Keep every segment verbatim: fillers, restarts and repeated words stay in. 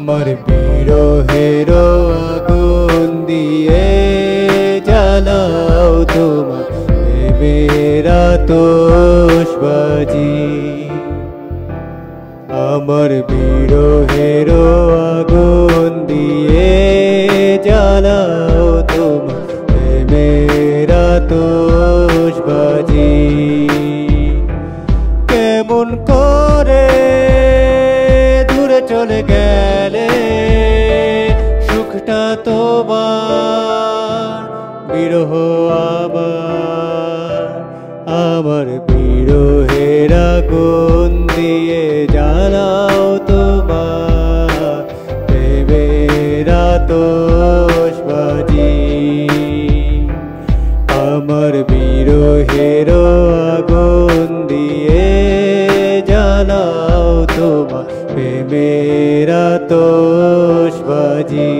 আমার বিরহের আগুন দিয়ে জ্বালাও তোমার প্রেমের আতশবাজি। আমার বিরহের আগুন দিয়ে জ্বালাও তোমার প্রেমের আতশবাজি। কেমন করে চলে গেলে সুখটা তোমার বিরহ আবার। আমার বিরহের আগুন দিয়ে জ্বালাও তোমার প্রেমের আতশবাজি। আমার বিরহের আগুন দিয়ে জ্বালাও তোমার প্রেমের আতশবাজি।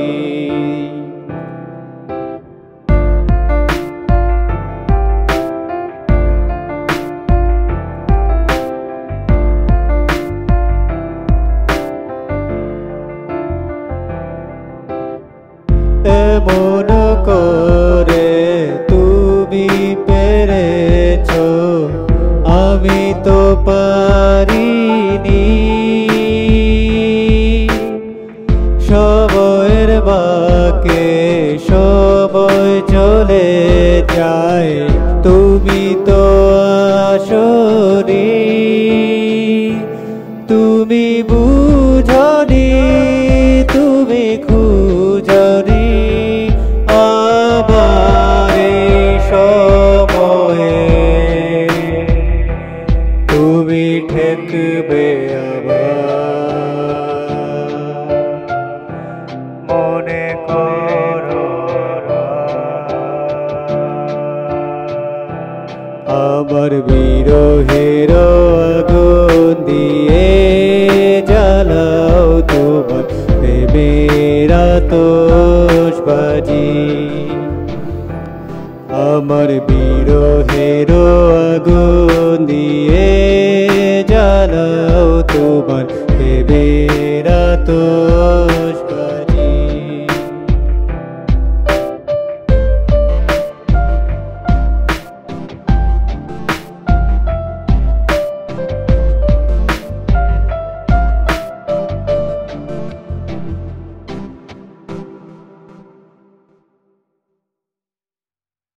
এমন করে তুমি পেরেছ আমি তো পারিনি। সময়ের বাঁকে সময় চলে যায় তুমি তো আসোনি। তুমি বুঝনি তুমি খুঁজনি আমার এই সময়ে। তুমি ঠেকবে আমার বিরহের আগুন দিয়ে জ্বালাও তোমার প্রেমের আতশবাজি। আমার বিরহের আগুন দিয়ে জ্বালাও তোমার প্রেমের আতশবাজি।